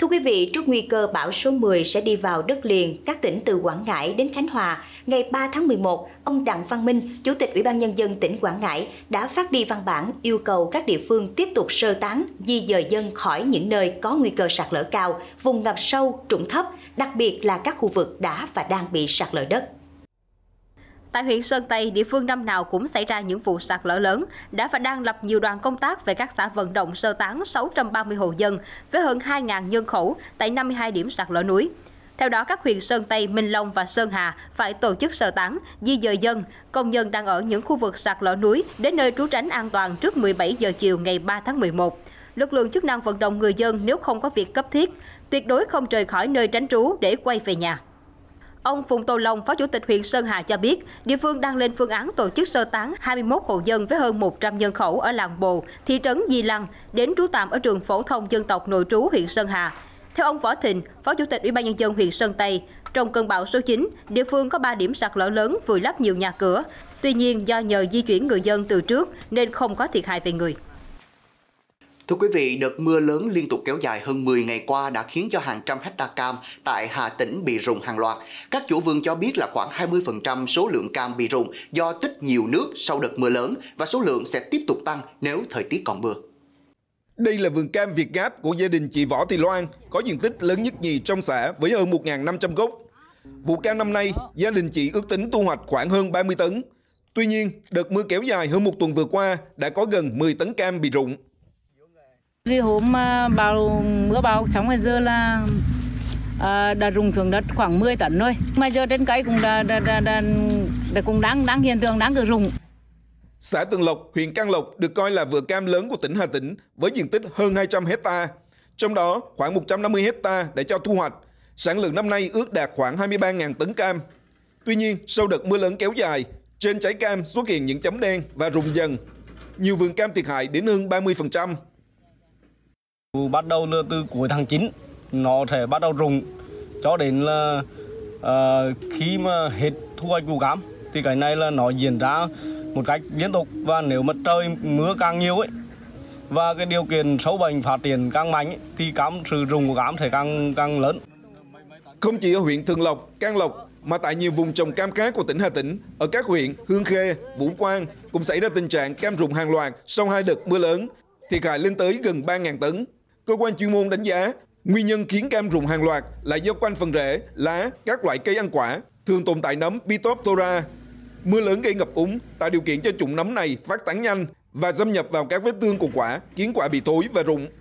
Thưa quý vị, trước nguy cơ bão số 10 sẽ đi vào đất liền các tỉnh từ Quảng Ngãi đến Khánh Hòa, ngày 3 tháng 11, ông Đặng Văn Minh, Chủ tịch Ủy ban Nhân dân tỉnh Quảng Ngãi đã phát đi văn bản yêu cầu các địa phương tiếp tục sơ tán, di dời dân khỏi những nơi có nguy cơ sạt lở cao, vùng ngập sâu, trũng thấp, đặc biệt là các khu vực đã và đang bị sạt lở đất. Tại huyện Sơn Tây, địa phương năm nào cũng xảy ra những vụ sạt lở lớn, đã và đang lập nhiều đoàn công tác về các xã vận động sơ tán 630 hộ dân với hơn 2.000 nhân khẩu tại 52 điểm sạt lở núi. Theo đó, các huyện Sơn Tây, Minh Long và Sơn Hà phải tổ chức sơ tán, di dời dân, công nhân đang ở những khu vực sạt lở núi đến nơi trú tránh an toàn trước 17 giờ chiều ngày 3 tháng 11. Lực lượng chức năng vận động người dân nếu không có việc cấp thiết, tuyệt đối không rời khỏi nơi tránh trú để quay về nhà. Ông Phùng Tô Long, Phó Chủ tịch huyện Sơn Hà cho biết, địa phương đang lên phương án tổ chức sơ tán 21 hộ dân với hơn 100 nhân khẩu ở làng Bồ, thị trấn Di Lăng đến trú tạm ở trường phổ thông dân tộc nội trú huyện Sơn Hà. Theo ông Võ Thịnh, Phó Chủ tịch Ủy ban Nhân dân huyện Sơn Tây, trong cơn bão số 9, địa phương có 3 điểm sạt lở lớn vùi lấp nhiều nhà cửa. Tuy nhiên, do nhờ di chuyển người dân từ trước nên không có thiệt hại về người. Thưa quý vị, đợt mưa lớn liên tục kéo dài hơn 10 ngày qua đã khiến cho hàng trăm hectare cam tại Hà Tĩnh bị rụng hàng loạt. Các chủ vườn cho biết là khoảng 20% số lượng cam bị rụng do tích nhiều nước sau đợt mưa lớn và số lượng sẽ tiếp tục tăng nếu thời tiết còn mưa. Đây là vườn cam Việt Gáp của gia đình chị Võ Thị Loan, có diện tích lớn nhất nhì trong xã với hơn 1.500 gốc. Vụ cam năm nay, gia đình chị ước tính thu hoạch khoảng hơn 30 tấn. Tuy nhiên, đợt mưa kéo dài hơn một tuần vừa qua đã có gần 10 tấn cam bị rụng. Vì hôm mưa bão xong rồi giờ là đã rụng thường đất khoảng 10 tấn thôi. Mà giờ trên cây cũng đang hiện tượng đang rụng. Xã Tường Lộc, huyện Căn Lộc được coi là vựa cam lớn của tỉnh Hà Tĩnh với diện tích hơn 200 hecta, trong đó khoảng 150 hecta để cho thu hoạch. Sản lượng năm nay ước đạt khoảng 23.000 tấn cam. Tuy nhiên, sau đợt mưa lớn kéo dài, trên trái cam xuất hiện những chấm đen và rụng dần. Nhiều vườn cam thiệt hại đến hơn 30%. Bắt đầu là từ cuối tháng 9 nó sẽ bắt đầu rụng cho đến là khi mà hết thu hoạch vụ cam thì cái này là nó diễn ra một cách liên tục, và nếu mà trời mưa càng nhiều ấy và cái điều kiện sâu bệnh phát triển càng mạnh ấy, thì sự rụng của cam sẽ càng lớn. Không chỉ ở huyện Thường Lộc, Can Lộc mà tại nhiều vùng trồng cam khác của tỉnh Hà Tĩnh, ở các huyện Hương Khê, Vũ Quang cũng xảy ra tình trạng cam rụng hàng loạt sau hai đợt mưa lớn. Thiệt hại lên tới gần 3.000 tấn. Cơ quan chuyên môn đánh giá, nguyên nhân khiến cam rụng hàng loạt là do quanh phần rễ, lá, các loại cây ăn quả thường tồn tại nấm Phytophthora. Mưa lớn gây ngập úng, tạo điều kiện cho chủng nấm này phát tán nhanh và xâm nhập vào các vết thương của quả, khiến quả bị thối và rụng.